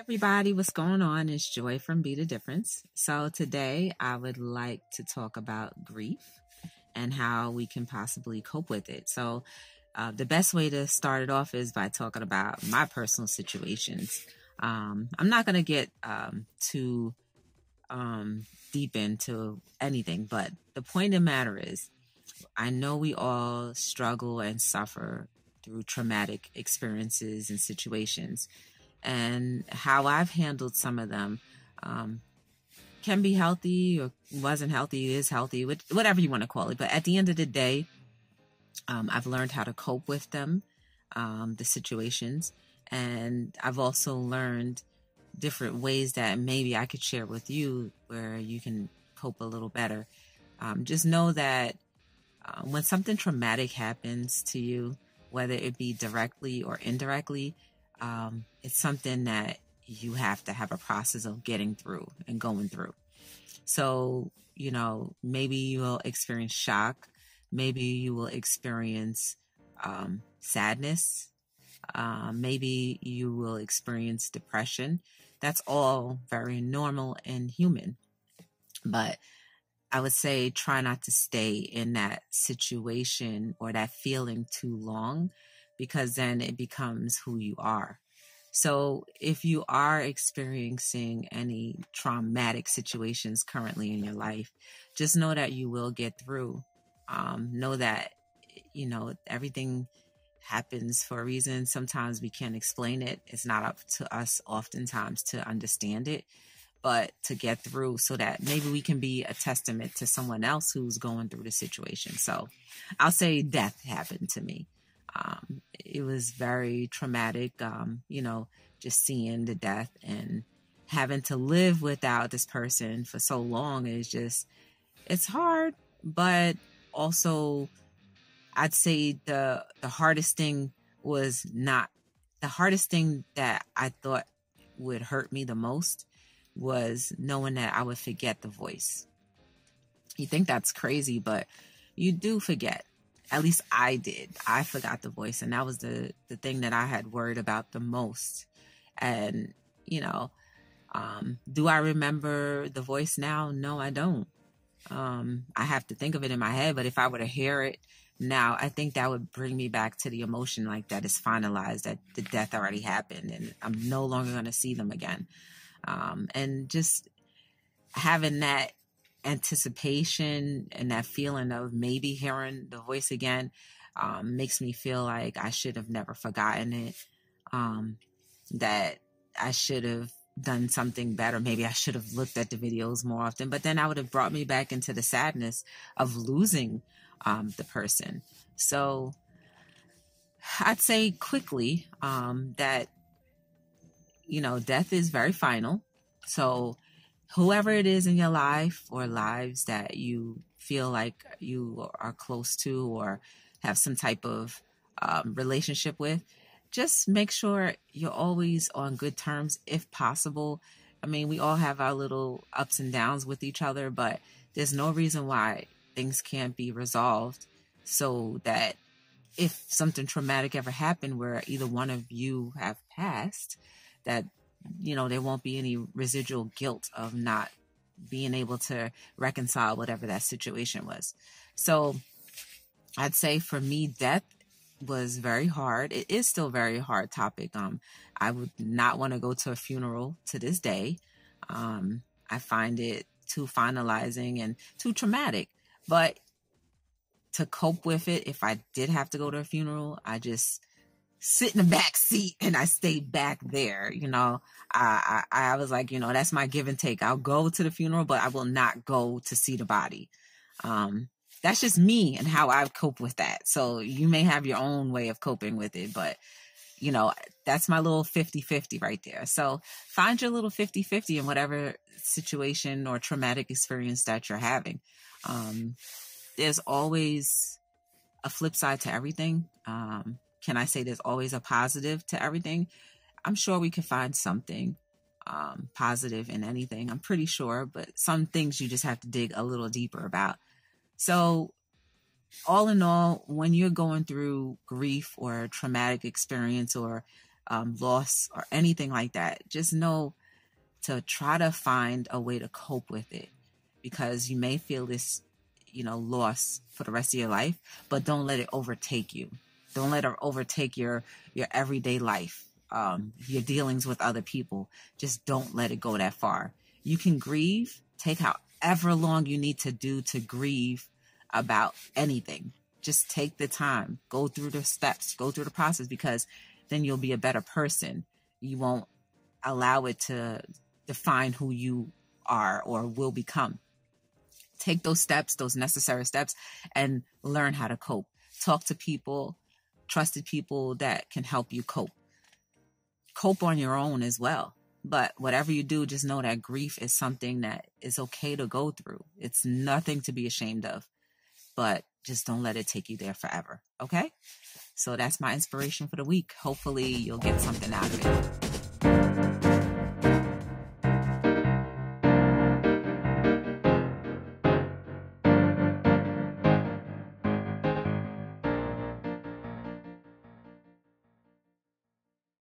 Everybody, what's going on? It's Joy from Be the Difference. So today I would like to talk about grief and how we can possibly cope with it. So the best way to start it off is by talking about my personal situations. I'm not going to get too deep into anything, but the point of the matter is I know we all struggle and suffer through traumatic experiences and situations. And how I've handled some of them can be healthy or wasn't healthy, is healthy, whatever you want to call it. But at the end of the day, I've learned how to cope with them, the situations. And I've also learned different ways that maybe I could share with you where you can cope a little better. Just know that when something traumatic happens to you, whether it be directly or indirectly, it's something that you have to have a process of getting through and going through. So, you know, maybe you will experience shock. Maybe you will experience sadness. Maybe you will experience depression. That's all very normal and human. But I would say try not to stay in that situation or that feeling too long, because then it becomes who you are. So if you are experiencing any traumatic situations currently in your life, just know that you will get through. Know that, you know, everything happens for a reason. Sometimes we can't explain it. It's not up to us oftentimes to understand it, but to get through so that maybe we can be a testament to someone else who's going through the situation. So I'll say death happened to me. It was very traumatic, you know, just seeing the death and having to live without this person for so long is just, it's hard. But also I'd say the hardest thing was not, the hardest thing that I thought would hurt me the most was knowing that I would forget the voice. You think that's crazy, but you do forget. At least I did. I forgot the voice. And that was the thing that I had worried about the most. And, you know, do I remember the voice now? No, I don't. I have to think of it in my head. But if I were to hear it now, I think that would bring me back to the emotion, like that is finalized, that the death already happened and I'm no longer going to see them again. And just having that anticipation and that feeling of maybe hearing the voice again makes me feel like I should have never forgotten it, that I should have done something better. Maybe I should have looked at the videos more often, but then I would have brought me back into the sadness of losing the person. So I'd say quickly that, you know, death is very final. So whoever it is in your life or lives that you feel like you are close to or have some type of relationship with, just make sure you're always on good terms if possible. I mean, we all have our little ups and downs with each other, but there's no reason why things can't be resolved so that if something traumatic ever happened where either one of you have passed, that, you know, there won't be any residual guilt of not being able to reconcile whatever that situation was. So I'd say for me, death was very hard. It is still a very hard topic. I would not want to go to a funeral to this day. I find it too finalizing and too traumatic. But to cope with it, if I did have to go to a funeral, I just sit in the back seat and I stayed back there. You know, I was like, you know, that's my give and take. I'll go to the funeral, but I will not go to see the body. That's just me and how I cope with that. So you may have your own way of coping with it, but you know, that's my little 50-50 right there. So find your little 50-50 in whatever situation or traumatic experience that you're having. There's always a flip side to everything. Can I say there's always a positive to everything? I'm sure we can find something positive in anything. I'm pretty sure, but some things you just have to dig a little deeper about. So all in all, when you're going through grief or a traumatic experience or loss or anything like that, just know to try to find a way to cope with it, because you may feel this, you know, loss for the rest of your life, but don't let it overtake you. Don't let it overtake your everyday life, your dealings with other people. Just don't let it go that far. You can grieve. Take however long you need to do to grieve about anything. Just take the time. Go through the steps. Go through the process, because then you'll be a better person. You won't allow it to define who you are or will become. Take those steps, those necessary steps, and learn how to cope. Talk to people, trusted people that can help you cope. Cope on your own as well. But whatever you do, just know that grief is something that is okay to go through. It's nothing to be ashamed of, but just don't let it take you there forever. Okay? So that's my inspiration for the week. Hopefully you'll get something out of it.